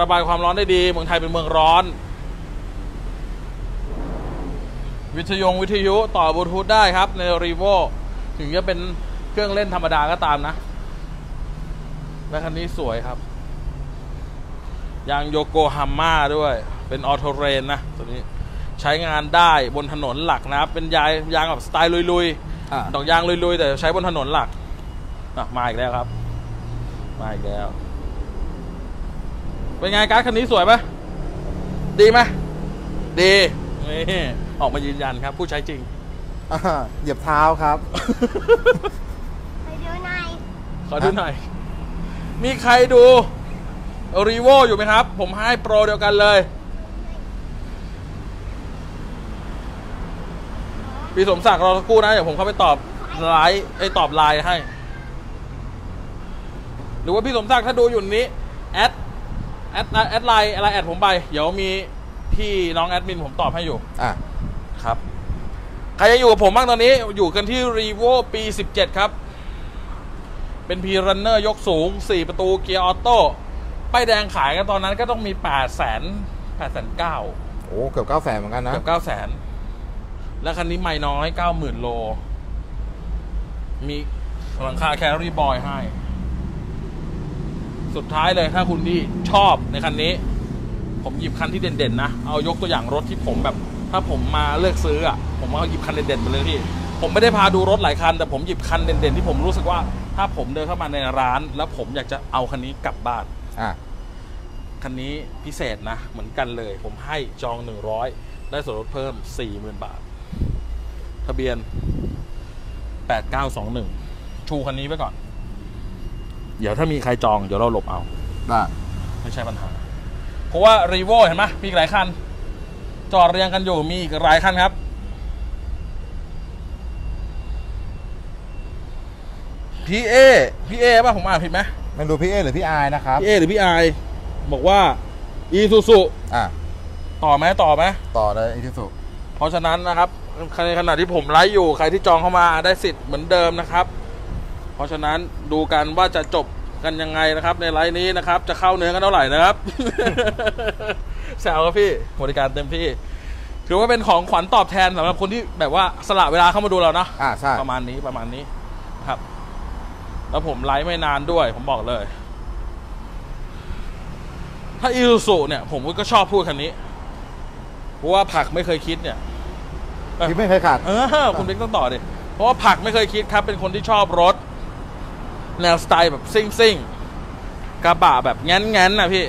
ระบายความร้อนได้ดีเมืองไทยเป็นเมืองร้อนวิทยุต่อบลูทูธได้ครับในรีโวถึงจะเป็นเครื่องเล่นธรรมดาก็ตามนะและคันนี้สวยครับยางโยโกฮาม่าด้วยเป็นออโตเรนนะตัวนี้ใช้งานได้บนถนนหลักนะครับเป็นยางแบบสไตล์ลุยๆดอกยางลุยๆแต่ใช้บนถนนหลักมาอีกแล้วครับมาอีกแล้วเป็นไงการ์ดคันนี้สวยไหมดีไหมดีนี่ออกมายืนยันครับผู้ใช้จริงเหยียบเท้าครับขอดูหน่อยมีใครดูรีโวอยู่ไหมครับผมให้โปรเดียวกันเลยพี่สมศักดิ์รอสักครู่นะเดี๋ยวผมเข้าไปตอบไลน์ให้หรือว่าพี่สมศักดิ์ถ้าดูอยู่นี้แอดไลน์อะไรแอดผมไปเดี๋ยวมีพี่น้องแอดมินผมตอบให้อยู่ครับใครจะอยู่กับผมบ้างตอนนี้อยู่กันที่รีโวปี17ครับเป็นพีรันเนอร์ยกสูง4ประตูเกียร์ออโต้ป้ายแดงขายกันตอนนั้นก็ต้องมี800,000 890,000โอ้เกือบ900,000เหมือนกันนะเกือบ900,000แล้วคันนี้ไม่น้อย90,000โลมีหลังคาแครี่บอยให้สุดท้ายเลยถ้าคุณที่ชอบในคันนี้ผมหยิบคันที่เด่นๆนะเอายกตัวอย่างรถที่ผมแบบถ้าผมมาเลือกซื้ออ่ะผมเอาหยิบคันเด่นๆไปเลยพี่ผมไม่ได้พาดูรถหลายคันแต่ผมหยิบคันเด่นๆที่ผมรู้สึกว่าถ้าผมเดินเข้ามาในร้านแล้วผมอยากจะเอาคันนี้กลับบ้านคันนี้พิเศษนะเหมือนกันเลยผมให้จอง100ได้ส่วนลดเพิ่ม 40,000 บาททะเบียน8921ชูคันนี้ไว้ก่อนเดี๋ยวถ้ามีใครจองเดี๋ยวเราหลบเอาไม่ใช่ปัญหาเพราะว่ารีโวเห็นไหมมีหลายคันจอดเรียงกันอยู่มีอีกหลายคันครับพี่เอป่ะผมอ่านผิดไหมมันดูพี่เอหรือพี่ไอนะครับพี่เอหรือพี่ไอบอกว่า Isuzu ต่อไหมต่อเลย Isuzu เพราะฉะนั้นนะครับในขณะที่ผมไลฟ์อยู่ใครที่จองเข้ามาได้สิทธิ์เหมือนเดิมนะครับเพราะฉะนั้นดูกันว่าจะจบกันยังไงนะครับในไลฟ์นี้นะครับจะเข้าเนื้อกันเท่าไหร่นะครับ แซวครับพี่บริการเต็มที่ถือว่าเป็นของขวัญตอบแทนสำหรับคนที่แบบว่าสละเวลาเข้ามาดูเราเนาะประมาณนี้ครับแล้วผมไลฟ์ไม่นานด้วยผมบอกเลยถ้าอิซูซุเนี่ยผมก็ชอบพูดคันนี้เพราะว่าผักไม่เคยคิดเนี่ยคิดไม่เคยขาดคุณเบคต้องต่อดิเพราะว่าผักไม่เคยคิดครับเป็นคนที่ชอบรถแนวสไตล์แบบซิ่งๆกระบะแบบแง้นๆนะพี่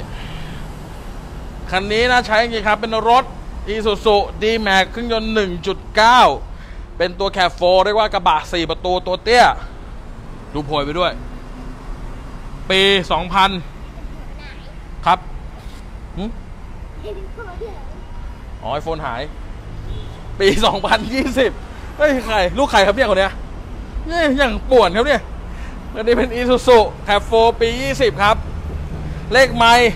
คันนี้นะใช้ยังไงครับเป็นรถอิซูซุดีแม็กเครื่องยนต์ 1.9 เป็นตัวแคปโฟเรียกว่ากระบะ4ประตูตัวเตี้ยดูโพยไปด้วยปี2000ครับอ๋อไอโฟนหายปี2020เฮ้ยใครลูกใครครับเนี่ยคนเนี้ยอย่างป่วนครับเนี่ยอันนี้เป็น Isuzu Cap 4 ปี 20ครับเลขไมล์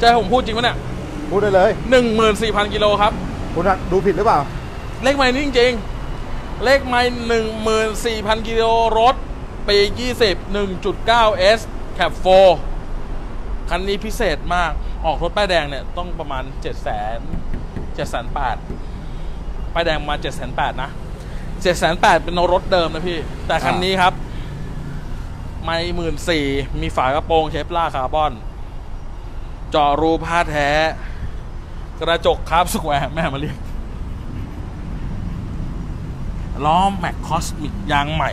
จะให้ผมพูดจริงปะเนี่ยพูดได้เลย 14,000 กิโลครับคุณดูผิดหรือเปล่าเลขไมล์นี่จริงๆเลขไมล์ 14,000 กิโลรถปี 20 1.9S Cap 4คันนี้พิเศษมากออกรถป้ายแดงเนี่ยต้องประมาณ 780,000 ป้ายแดงมา 780,000 นะ 780,000 เป็นรถเดิมนะพี่แต่คันนี้ครับไม่ 14,000 มีฝากระโปรงเชฟล่าคาร์บอน จอรูผ้าแท้กระจกคาร์บสแควร์แม่มาเรียกล้อแม็กคอสมิกยางใหม่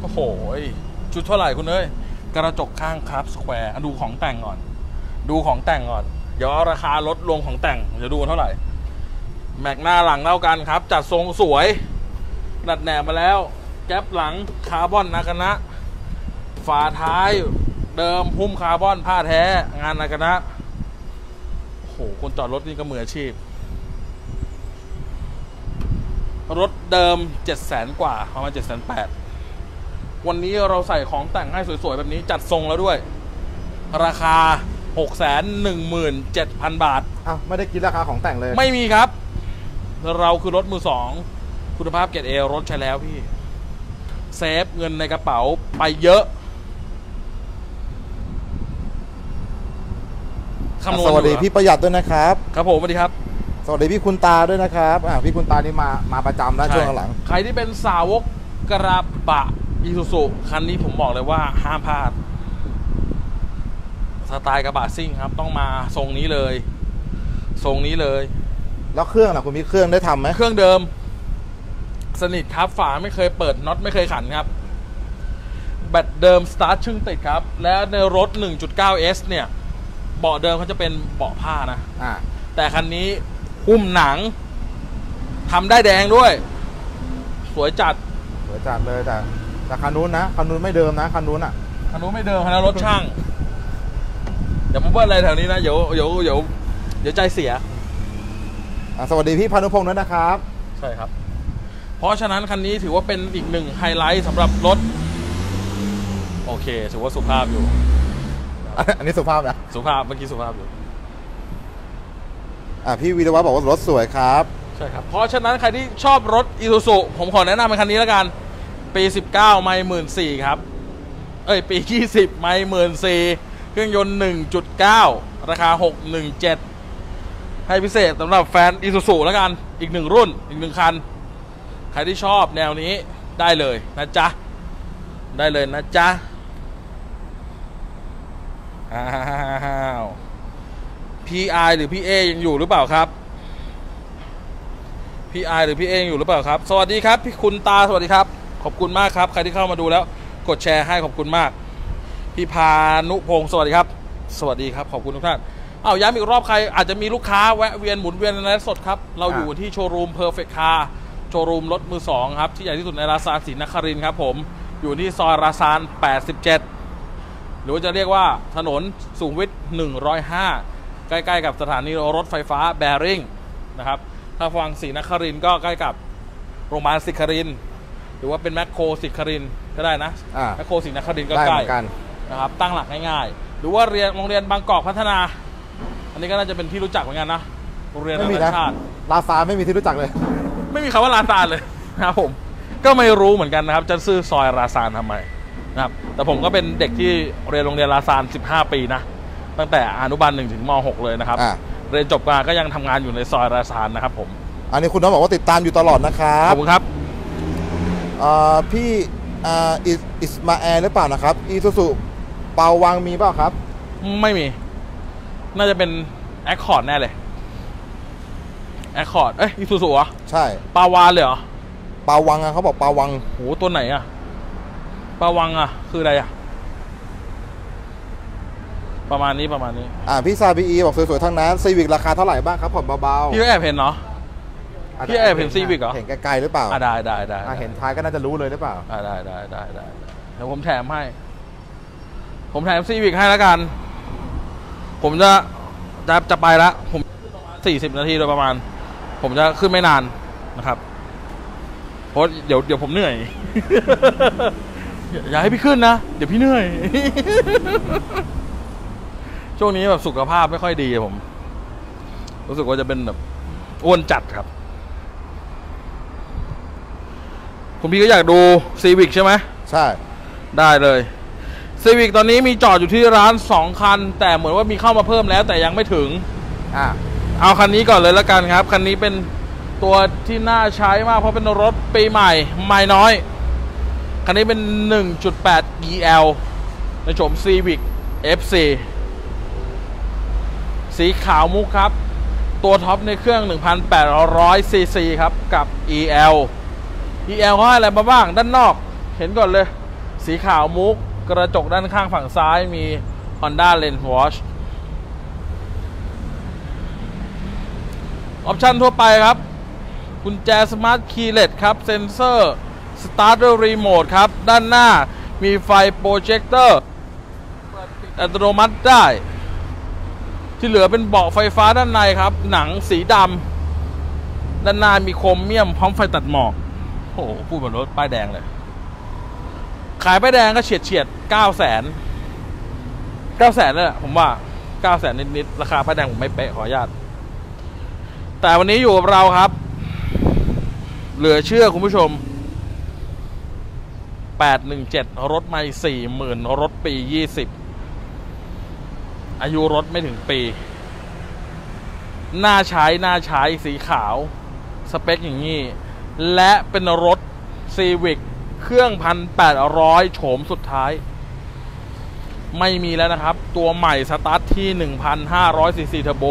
โอ้โหชุดเท่าไหร่คุณเอ้ยกระจกข้างคาร์บสแควร์ดูของแต่งก่อนดูของแต่งก่อนเดี๋ยวราคาลดลงของแต่งเดี๋ยวดูเท่าไหร่แม็กหน้าหลังเท่ากันครับจัดทรงสวยดัดแหนบมาแล้วแก๊ปหลังคาร์บอนนากานะฝาท้ายเดิมหุ้มคาร์บอนผ้าแท้งานนากานะโอ้โหคนจอดรถนี่ก็มืออาชีพรถเดิม 700,000 กว่าประมาณ 780,000 วันนี้เราใส่ของแต่งให้สวยๆแบบนี้จัดทรงแล้วด้วยราคา 617,000 บาทอ้าวไม่ได้คิดราคาของแต่งเลยไม่มีครับเราคือรถมือสองคุณภาพเกรด A รถใช้แล้วพี่เซฟเงินในกระเป๋าไปเยอะสวัสดีพี่ประหยัดด้วยนะครับครับผมสวัสดีครับสวัสดีพี่คุณตาด้วยนะครับพี่คุณตานี่มาประจำนะช่วงหลังใครที่เป็นสาวกกระบะอีซูซุคันนี้ผมบอกเลยว่าห้ามพลาดสไตล์กระบะซิ่งครับต้องมาทรงนี้เลยทรงนี้เลยแล้วเครื่องล่ะคุณมีเครื่องได้ทำไหมเครื่องเดิมสนิทครับฝาไม่เคยเปิดน็อตไม่เคยขันครับแบตเดิมสตาร์ทชึ่งติดครับและในรถ 1.9S เนี่ยเบาะเดิมเขาจะเป็นเบาะผ้านะแต่คันนี้หุ้มหนังทำได้แดงด้วยสวยจัดสวยจัดเลยแต่คันนู้นนะคันนู้นไม่เดิมนะคันนู้นอ่ะคันนู้นไม่เดิมคันนั้นรถช่างอย่ามาเบิ้ลอะไรแถวนี้นะเดี๋ยวใจเสียสวัสดีพี่พานุพงษ์ด้วยนะครับใช่ครับเพราะฉะนั้นคันนี้ถือว่าเป็นอีกหนึ่งไฮไลท์สำหรับรถโอเคถือว่าสุภาพอยู่อันนี้สุภาพนะสุภาพเมื่อกี้สุภาพอยู่พี่วีรวัฒน์บอกว่ารถสวยครับใช่ครับเพราะฉะนั้นใครที่ชอบรถอีซูซุผมขอแนะนำเป็นคันนี้แล้วกันปี19ไมล์ 14,000 ครับปี20ไมล์ 14,000 เครื่องยนต์ 1.9 ราคา 617,000 ให้พิเศษสำหรับแฟนอีซูซุแล้วกันอีกหนึ่งรุ่นอีกหนึ่งคันใครที่ชอบแนวนี้ได้เลยนะจ๊ะได้เลยนะจ๊ะอ้าวPI หรือ PA ยังอยู่หรือเปล่าครับ PI หรือ PA ยังอยู่หรือเปล่าครับสวัสดีครับพี่คุณตาสวัสดีครับขอบคุณมากครับใครที่เข้ามาดูแล้วกดแชร์ให้ขอบคุณมากพี่พานุพงศ์สวัสดีครับสวัสดีครับขอบคุณทุกท่านเอาย้ำอีกรอบใครอาจจะมีลูกค้าแวะเวียนหมุนเวียนในไลฟ์สดครับเราอยู่ที่โชว์รูม Perfect Car โชว์รูมรถมือสองครับที่ใหญ่ที่สุดในราซานศรีนครินทร์ครับผมอยู่ที่ซอยราซาน 87หรือว่าจะเรียกว่าถนนสุขุมวิท 105ใกล้ๆกับสถานีรถไฟฟ้าแบริ่งนะครับถ้าฟังศรีนครินทร์ก็ใกล้กับโรงพยาบาลศรีนครินทร์หรือว่าเป็นแมคโครศรีนครินทร์ก็ได้นะแมคโครศรีนครินทร์ก็ใกล้กันนะครับตั้งหลักง่ายๆหรือว่าโรงเรียนบางกอกพัฒนาอันนี้ก็น่าจะเป็นที่รู้จักเหมือนกันนะโรงเรียนนานาชาติลาซานไม่มีที่รู้จักเลยไม่มีคำว่าลาซานเลยนะครับผมก็ไม่รู้เหมือนกันนะครับจะซื้อซอยลาซานทำไมนะครับแต่ผมก็เป็นเด็กที่เรียนโรงเรียนลาซาน15ปีนะตั้งแต่อนุบาล 1 ถึงม .6 เลยนะครับเรียนจบมาก็ยังทำงานอยู่ในซอยราซานนะครับผมอันนี้คุณน้องบอกว่าติดตามอยู่ตลอดนะครับขอบคุณครับพี่อิสมาแอลหรือเปล่านะครับอีซูซุเปาวังมีเปล่าครับไม่มีน่าจะเป็นแอคคอร์ดแน่เลยแอคคอร์ดอีซูซุเหรอใช่ปาวานเลยเหรอปาวังเขาบอกปาวังโหตัวไหนอะปาวังอะคืออะไรอะประมาณนี้ประมาณนี้พี่ซาบีอีบอกสวยๆทั้งนั้นซีวิกราคาเท่าไหร่บ้างครับผ่อนเบาๆพี่แอบเห็นเนาะพี่แอบเห็นซีวิกเหรอเห็นไกลๆหรือเปล่าได้เห็นท้ายก็น่าจะรู้เลยหรือเปล่าได้เดี๋ยวผมแถมให้ผมแถมซีวิกให้แล้วกันผมจะไปละผม40 นาทีโดยประมาณผมจะขึ้นไม่นานนะครับเพราะเดี๋ยวผมเหนื่อยอย่าให้พี่ขึ้นนะเดี๋ยวพี่เหนื่อยช่วงนี้แบบสุขภาพไม่ค่อยดีผมรู้สึกว่าจะเป็นแบบอ้วนจัดครับคุณพี่ก็อยากดูซีวิกใช่ไหมใช่ได้เลยซีวิกตอนนี้มีจอดอยู่ที่ร้าน2คันแต่เหมือนว่ามีเข้ามาเพิ่มแล้วแต่ยังไม่ถึงเอาคันนี้ก่อนเลยละกันครับคันนี้เป็นตัวที่น่าใช้มากเพราะเป็นรถปีใหม่ไม่น้อยคันนี้เป็น 1.8 EL ในโฉม Civic FC สีขาวมุกครับตัวท็อปในเครื่อง 1,800 ซีซีครับกับ EL เขาให้อะไรมาบ้างด้านนอกเห็นก่อนเลยสีขาวมุกกระจกด้านข้างฝั่งซ้ายมี Honda Lens Watch ออปชั่นทั่วไปครับกุญแจสมาร์ทคีย์เลสครับเซ็นเซอร์สตาร์ทด้วยรีโมทครับด้านหน้ามีไฟโปรเจคเตอร์เปิดปิดอัตโนมัติได้ที่เหลือเป็นเบาะไฟฟ้าด้านในครับหนังสีดำด้านหน้ามีโครเมียมพร้อมไฟตัดหมอกโอ้โหพูดเหมือนรถป้ายแดงเลยขายป้ายแดงก็เฉียด 900,000 นั่นแหละผมว่า 900,000 นิดๆราคาป้ายแดงผมไม่เป๊ะขออนุญาตแต่วันนี้อยู่กับเราครับเหลือเชื่อคุณผู้ชม817รถใหม่ 40,000 รถปี20อายุรถไม่ถึงปีน่าใช้สีขาวสเปคอย่างนี้และเป็นรถ Civic เครื่อง 1,800 โฉมสุดท้ายไม่มีแล้วนะครับตัวใหม่สตาร์ทที่ 1,500 ซีซีเทอร์โบ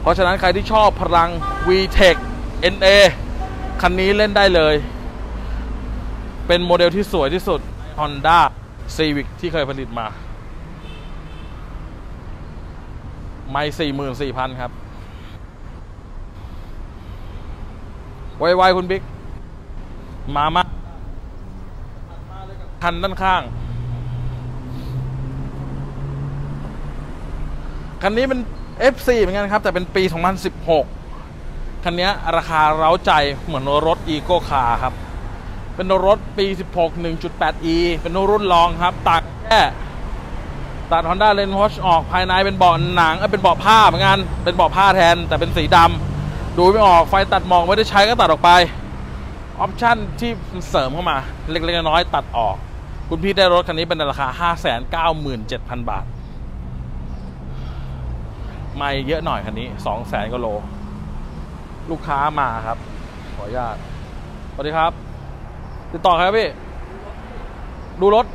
เพราะฉะนั้นใครที่ชอบพลัง VTEC NA คันนี้เล่นได้เลยเป็นโมเดลที่สวยที่สุด Honda Civic ที่เคยผลิตมาไม่ 44,000 ครับไวๆคุณบิ๊กมาคันด้านข้างคันนี้เป็น F4 เหมือนกันครับแต่เป็นปี 2016 คันนี้ราคาเร้าใจเหมือนรถ Eco Car ครับเป็นรถปี 16 1.8e เป็นรุ่นรองครับตัด Honda Lens Watch ออกภายในเป็นเบาะหนังเป็นเบาะผ้าเหมือนกันเป็นเบาะผ้าแทนแต่เป็นสีดำดูไม่ออกไฟตัดหมอกไม่ได้ใช้ก็ตัดออกไปออปชั่นที่เสริมเข้ามาเล็กๆน้อยๆตัดออกคุณพี่ได้รถคันนี้เป็นราคา 597,000 บาทไม่เยอะหน่อยคันนี้ 200,000 กว่าโลลูกค้ามาครับขออนุญาตสวัสดีครับติดต่อครับพี่ดูรถ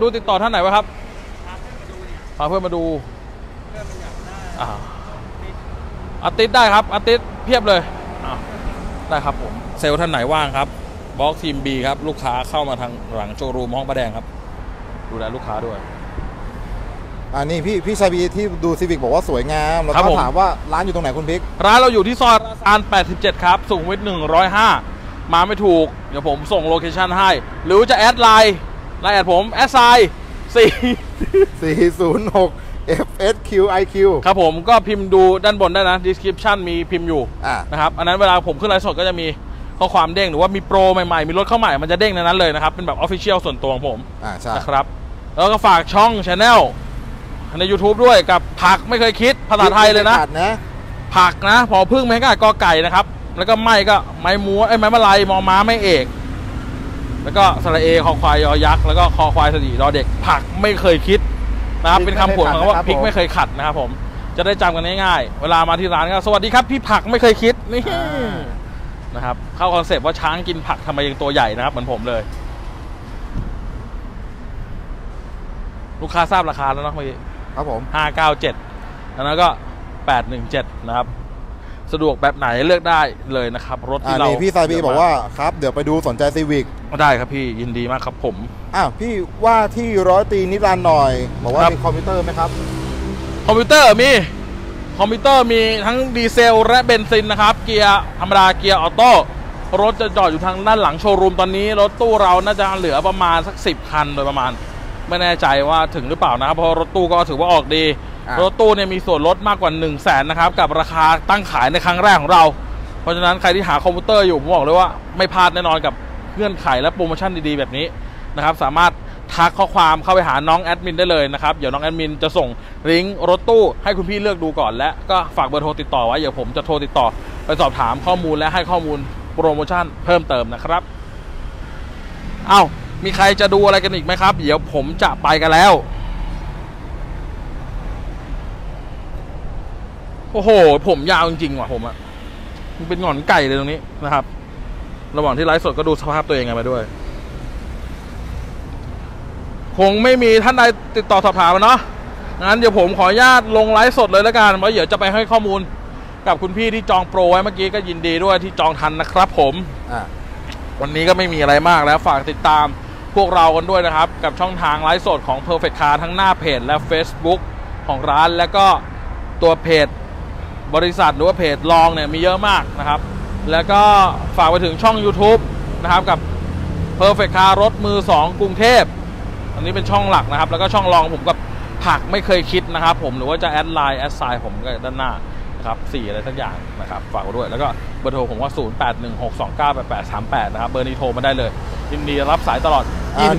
ดูติดต่อท่านไหนวะครับพาเพื่อนมาดูอาทิตย์ได้ครับอาทิตย์เพียบเลยได้ครับผมเซลท่านไหนว่างครับบล็อกทีม B ครับลูกค้าเข้ามาทางหลังโชว์รูมห้องประแดงครับดูแลลูกค้าด้วยอันนี้พี่ชายบีที่ดูซีวิกบอกว่าสวยงามเราถามว่าร้านอยู่ตรงไหนคุณบิ๊กร้านเราอยู่ที่ซอยอัน87ครับสุขุมวิท105มาไม่ถูกเดี๋ยวผมส่งโลเคชั่นให้หรือจะแอดไลน์แอดผมแอดไซน์406FSQIQ ครับผมก็พิมพ์ดูด้านบนได้นะ description มีพิมพ์อยู่นะครับอันนั้นเวลาผมขึ้นไลฟ์สดก็จะมีข้อความเด้งหรือว่ามีโปรใหม่ๆมีรถเข้าใหม่มันจะเด้งในนั้นเลยนะครับเป็นแบบ Official ส่วนตัวของผมนะครับแล้วก็ฝากช่อง Channel ใน YouTube ด้วยกับผักไม่เคยคิดภาษาไทยเลยนะผักนะพอพึ่งไม่ง่ายกอไก่นะครับแล้วก็ไม้ก็ไม้มัวไม้มะลายมอม้าไม้เอกแล้วก็สระเอคอควายยอยักษ์แล้วก็คอควายสระอีดอเด็กผักไม่เคยคิดนะครับเป็นคำผลของคำว่าพริกไม่เคยขัดนะครับผมจะได้จำกันง่ายๆเวลามาที่ร้านก็สวัสดีครับพี่ผักไม่เคยคิดนี่นะครับเข้าคอนเซปต์ว่าช้างกินผักทำไมยังตัวใหญ่นะครับเหมือนผมเลยลูกค้าทราบราคาแล้วนะเมื่อกี้ครับผม597แล้วก็817นะครับสะดวกแบบไหนเลือกได้เลยนะครับรถที่เราพี่สายบีบอกว่าครับเดี๋ยวไปดูสนใจซีวิกได้ครับพี่ยินดีมากครับผมพี่ว่าที่ร้อยตีนิรันดร์หน่อยบอกว่ามีคอมพิวเตอร์ไหมครับคอมพิวเตอร์มีทั้งดีเซลและเบนซินนะครับเกียร์ธรรมดาเกียร์ออโต้รถจะจอดอยู่ทางด้านหลังโชว์รูมตอนนี้รถตู้เราน่าจะเหลือประมาณสัก10คันโดยประมาณไม่แน่ใจว่าถึงหรือเปล่านะครับเพราะรถตู้ก็ถือว่าออกดีรถตู้เนี่ยมีส่วนลดมากกว่า 100,000 นะครับกับราคาตั้งขายในครั้งแรกของเราเพราะฉะนั้นใครที่หาคอมพิวเตอร์อยู่ผมบอกเลยว่าไม่พลาดแน่นอนกับเงื่อนไขและโปรโมชั่นดีๆแบบนี้นะครับสามารถทักข้อความเข้าไปหาน้องแอดมินได้เลยนะครับเดี๋ยวน้องแอดมินจะส่งลิงก์รถตู้ให้คุณพี่เลือกดูก่อนและก็ฝากเบอร์โทรติดต่อไว้เดี๋ยวผมจะโทรติดต่อไปสอบถามข้อมูลและให้ข้อมูลโปรโมชั่นเพิ่มเติมนะครับมีใครจะดูอะไรกันอีกไหมครับเดี๋ยวผมจะไปกันแล้วโอ้โหผมยาวจริงๆว่ะผมอะมันเป็นหงอนไก่เลยตรงนี้นะครับระหว่างที่ไลฟ์สดก็ดูสภาพตัวเองกันไปด้วย คงไม่มีท่านใดติดต่อสอบถามเนาะงั้นเดี๋ยวผมขออนุญาตลงไลฟ์สดเลยแล้วกันเพราะเดี๋ยวจะไปให้ข้อมูลกับคุณพี่ที่จองโปรไว้เมื่อกี้ก็ยินดีด้วยที่จองทันนะครับผมวันนี้ก็ไม่มีอะไรมากแล้วฝากติดตามพวกเรากันด้วยนะครับกับช่องทางไลฟ์สดของ Perfect Car ทั้งหน้าเพจและ Facebook ของร้านแล้วก็ตัวเพจบริษัทหรือว่าเพจลองเนี่ยมีเยอะมากนะครับแล้วก็ฝากไปถึงช่อง YouTube นะครับกับ Perfect Car รถมือ2กรุงเทพอันนี้เป็นช่องหลักนะครับแล้วก็ช่องลองผมกับผักไม่เคยคิดนะครับผมหรือว่าจะแอดไลน์แอดไซน์ผมก็ด้านหน้านะครับ4อะไรทั้งอย่างนะครับฝากไว้ด้วยแล้วก็เบอร์โทรผมว่า0816298838นะครับเบอร์นี้โทรมาได้เลยยินดีรับสายตลอด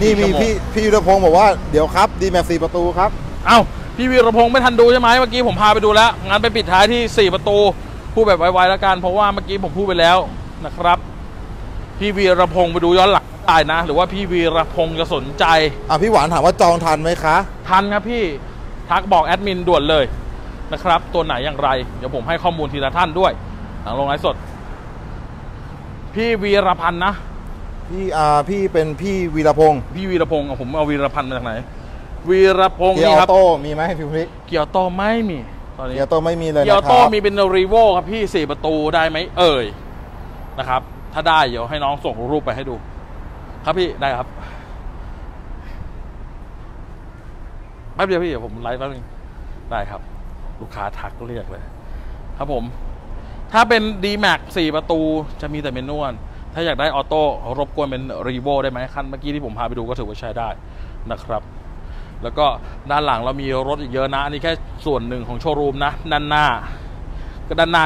นี่มีพี่วีรพงศ์บอกว่าเดี๋ยวครับดีแม็ก4ประตูครับเอ้าพี่วีรพงศ์ไม่ทันดูใช่ไหมเมื่อกี้ผมพาไปดูแล้วงั้นไปปิดท้ายที่4ประตูพูดแบบไวๆแล้วกันเพราะว่าเมื่อกี้ผมพูดไปแล้วนะครับพี่วีรพงศ์ไปดูย้อนหลังได้นะหรือว่าพี่วีรพงศ์จะสนใจพี่หวานถามว่าจองทันไหมคะทันครับพี่ทักบอกแอดมินด่วนเลยนะครับตัวไหนอย่างไรเดี๋ยวผมให้ข้อมูลทีละท่านด้วยหลังลงไลฟ์สดพี่วีรพันธ์นะพี่เป็นพี่วีรพงศ์ผมเอาวีรพันธ์มาจากไหนวีรพงศ์นี่ครับเกียร์โต้มีไหมพี่พลิกเกียร์โต้ไม่มีตอนนี้เกียร์โต้ไม่มีเลยนะครับเกียร์โต้มีเป็นรีโวครับพี่4ประตูได้ไหมเอ่ยนะครับถ้าได้เดี๋ยวให้น้องส่งรูปไปให้ดูครับพี่ได้ครับแป๊บเดียวพี่เดี๋ยวผมไลฟ์แป๊บนึงได้ครับลูกค้าทักเรียกเลยครับผมถ้าเป็น D-Max 4ประตูจะมีแต่เมนวลถ้าอยากได้ออโต้รบกวนเป็นรีโวได้ไหมคันเมื่อกี้ที่ผมพาไปดูก็ถือว่าใช้ได้นะครับแล้วก็ด้านหลังเรามีรถอีกเยอะนะอันนี้แค่ส่วนหนึ่งของโชว์รูมนะด้านหน้า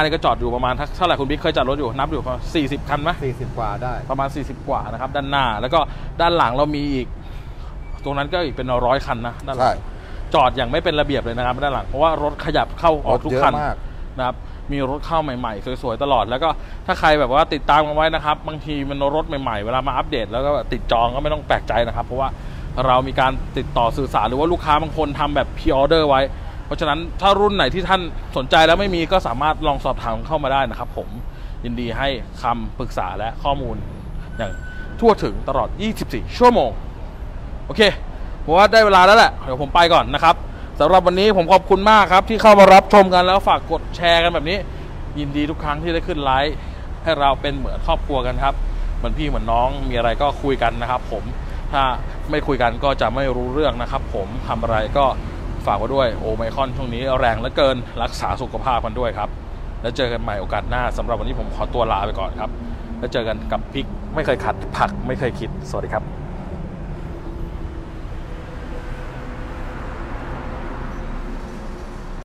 นี่ก็จอดอยู่ประมาณเท่าไหร่คุณบิ๊กเคยจอดรถอยู่นับอยู่ประมาณ40คันไหม40กว่าได้ประมาณ40กว่านะครับด้านหน้าแล้วก็ด้านหลังเรามีอีกตรงนั้นก็อีกเป็น100คันนะด้านหลังจอดอย่างไม่เป็นระเบียบเลยนะครับด้านหลังเพราะว่ารถขยับเข้าออกทุกคันนะครับมีรถเข้าใหม่ๆสวยๆตลอดแล้วก็ถ้าใครแบบว่าติดตามกันไว้นะครับบางทีมันรถใหม่ๆเวลามาอัปเดตแล้วก็ติดจองก็ไม่ต้องแปลกใจนะครับเพราะว่าเรามีการติดต่อสื่อสารหรือว่าลูกค้าบางคนทำแบบพรีออเดอร์ไว้เพราะฉะนั้นถ้ารุ่นไหนที่ท่านสนใจแล้วไม่มีก็สามารถลองสอบถามเข้ามาได้นะครับผมยินดีให้คำปรึกษาและข้อมูลอย่างทั่วถึงตลอด24ชั่วโมงโอเคผมว่าได้เวลาแล้วแหละเดี๋ยวผมไปก่อนนะครับสำหรับวันนี้ผมขอบคุณมากครับที่เข้ามารับชมกันแล้วฝากกดแชร์กันแบบนี้ยินดีทุกครั้งที่ได้ขึ้นไลฟ์ให้เราเป็นเหมือนครอบครัวกันครับเหมือนพี่เหมือนน้องมีอะไรก็คุยกันนะครับผมถ้าไม่คุยกันก็จะไม่รู้เรื่องนะครับผมทำอะไรก็ฝากไว้ด้วยโอไมครอนช่วงนี้แรงเหลือเกินรักษาสุขภาพกันด้วยครับแล้วเจอกันใหม่โอกาสหน้าสำหรับวันนี้ผมขอตัวลาไปก่อนครับแล้วเจอกันกับพริกไม่เคยขัดผักไม่เคยคิดสวัสดีครับ